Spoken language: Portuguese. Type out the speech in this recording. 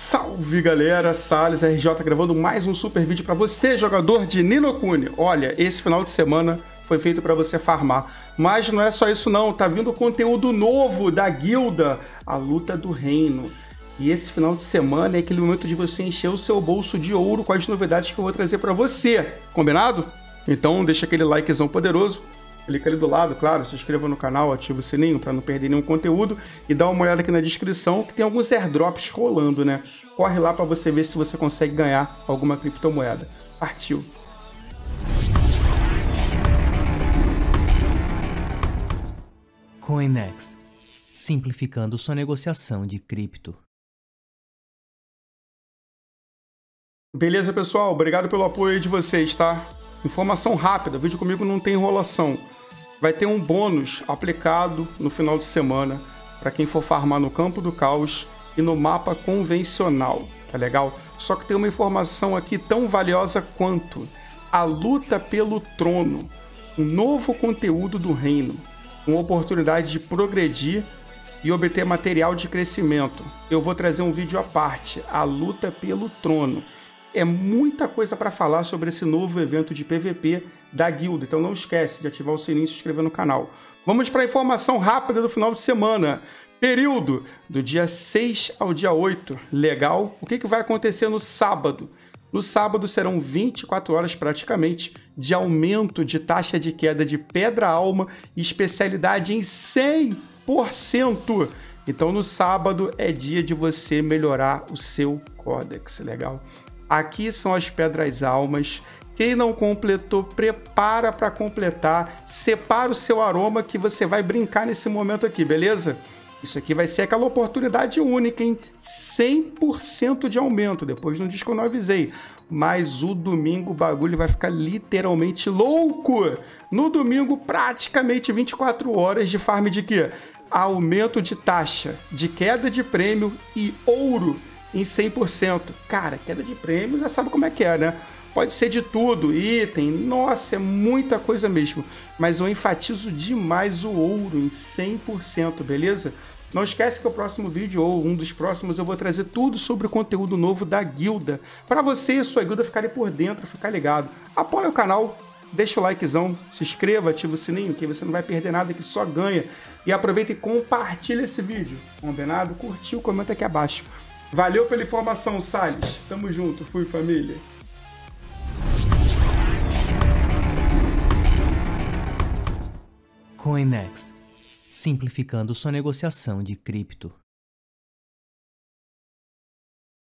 Salve galera, SallesRJ gravando mais um super vídeo para você, jogador de Ni no Kuni. Olha, esse final de semana foi feito para você farmar, mas não é só isso não, tá vindo conteúdo novo da guilda A Luta do Reino. E esse final de semana é aquele momento de você encher o seu bolso de ouro com as novidades que eu vou trazer para você, combinado? Então deixa aquele likezão poderoso, clica ali do lado, claro, se inscreva no canal, ativa o sininho para não perder nenhum conteúdo e dá uma olhada aqui na descrição que tem alguns airdrops rolando, né? Corre lá para você ver se você consegue ganhar alguma criptomoeda. Partiu! Coinex, simplificando sua negociação de cripto. Beleza, pessoal? Obrigado pelo apoio aí de vocês, tá? Informação rápida, vídeo comigo não tem enrolação. Vai ter um bônus aplicado no final de semana para quem for farmar no Campo do Caos e no mapa convencional, tá legal? Só que tem uma informação aqui tão valiosa quanto a luta pelo trono, um novo conteúdo do reino, uma oportunidade de progredir e obter material de crescimento. Eu vou trazer um vídeo à parte, a luta pelo trono. É muita coisa para falar sobre esse novo evento de PVP da guilda, então não esquece de ativar o sininho e se inscrever no canal. Vamos para a informação rápida do final de semana. Período do dia 6 ao dia 8. Legal? O que vai acontecer no sábado? No sábado serão 24 horas praticamente de aumento de taxa de queda de Pedra Alma e especialidade em 100%. Então no sábado é dia de você melhorar o seu Codex. Legal? Aqui são as Pedras-Almas. Quem não completou, prepara para completar. Separa o seu aroma que você vai brincar nesse momento aqui, beleza? Isso aqui vai ser aquela oportunidade única, hein? 100% de aumento. Depois não diz que eu não avisei. Mas o domingo o bagulho vai ficar literalmente louco. No domingo, praticamente 24 horas de farm de quê? Aumento de taxa, de queda de prêmio e ouro em 100%. Cara, queda de prêmio já sabe como é que é, né? Pode ser de tudo, item, nossa, é muita coisa mesmo. Mas eu enfatizo demais o ouro em 100%, beleza? Não esquece que o próximo vídeo, ou um dos próximos, eu vou trazer tudo sobre o conteúdo novo da guilda, para você e sua guilda ficarem por dentro, ficar ligado. Apoia o canal, deixa o likezão, se inscreva, ativa o sininho, que você não vai perder nada, que só ganha. E aproveita e compartilha esse vídeo, combinado? Curtiu, comenta aqui abaixo. Valeu pela informação, Salles. Tamo junto. Fui, família. Coinex, simplificando sua negociação de cripto.